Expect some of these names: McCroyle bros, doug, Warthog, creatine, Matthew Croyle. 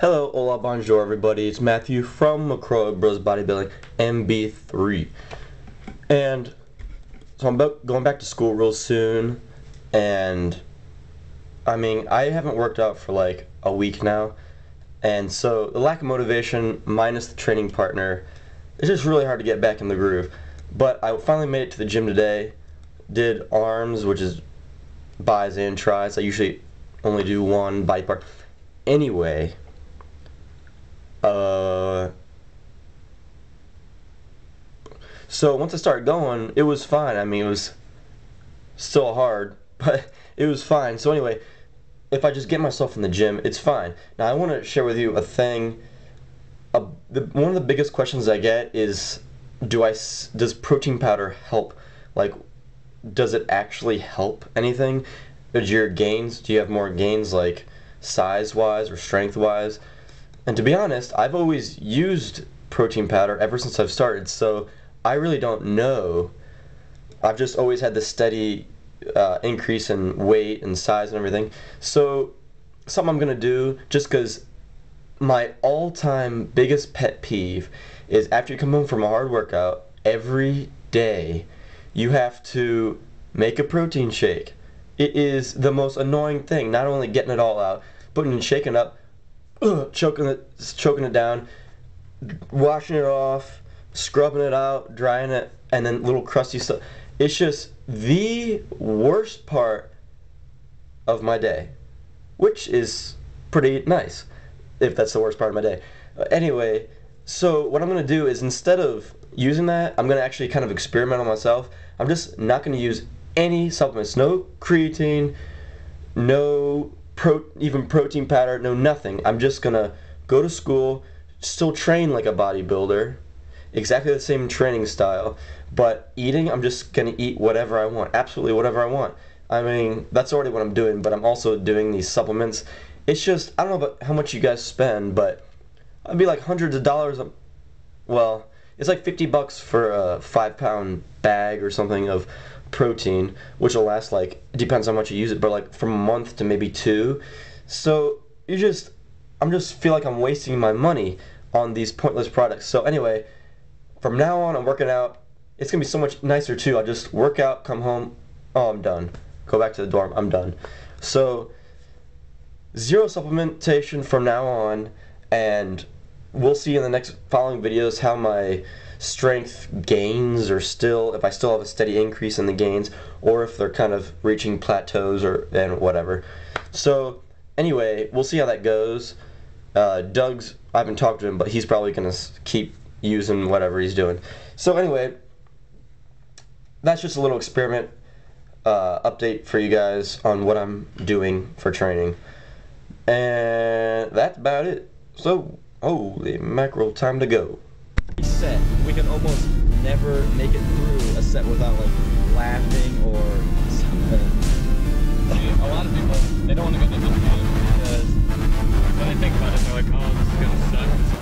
Hello, hola, bonjour, everybody. It's Matthew from McCroyle Bros Bodybuilding MB3, and so I'm going back to school real soon. And I mean, I haven't worked out for like a week now, and so the lack of motivation minus the training partner, it's just really hard to get back in the groove. But I finally made it to the gym today. Did arms, which is buys and tries. I usually only do one body part. Anyway. So once I started going, it was fine. I mean, it was still hard, but it was fine. So anyway, if I just get myself in the gym, it's fine. Now I want to share with you a thing. One of the biggest questions I get is, does protein powder help? Like, does it actually help anything? Do you have more gains, like size-wise or strength-wise? And to be honest, I've always used protein powder ever since I've started, so I really don't know. I've just always had this steady increase in weight and size and everything. So something I'm going to do, just because my all-time biggest pet peeve is after you come home from a hard workout, every day you have to make a protein shake. It is the most annoying thing, not only getting it all out, putting and shaking up, choking it down, washing it off, scrubbing it out, drying it, and then little crusty stuff. It's just the worst part of my day, which is pretty nice, if that's the worst part of my day. Anyway, so what I'm going to do is, instead of using that, I'm going to actually kind of experiment on myself. I'm just not going to use any supplements, no creatine, no even protein powder, no nothing. I'm just gonna go to school, still train like a bodybuilder, exactly the same training style, but eating, I'm just gonna eat whatever I want, absolutely whatever I want. I mean, that's already what I'm doing, but I'm also doing these supplements. It's just, I don't know about how much you guys spend, but I'd be like hundreds of dollars. Well, it's like $50 for a 5-pound bag or something of protein, which will last, like, depends how much you use it, but like from a month to maybe 2. So I just feel like I'm wasting my money on these pointless products. So anyway, from now on, I'm working out. It's gonna be so much nicer too. I'll just work out, come home, oh, I'm done, go back to the dorm, I'm done. So zero supplementation from now on, and we'll see in the next following videos how my strength gains are still, if I still have a steady increase in the gains, or if they're kind of reaching plateaus or and whatever. So anyway, we'll see how that goes. Doug's, I haven't talked to him, but he's probably gonna keep using whatever he's doing. So anyway, that's just a little experiment update for you guys on what I'm doing for training, and that's about it. So holy mackerel, time to go. Set. We can almost never make it through a set without like laughing or something. See, a lot of people, they don't want to go to the gym because when they think about it, they're like, oh, this is going to suck.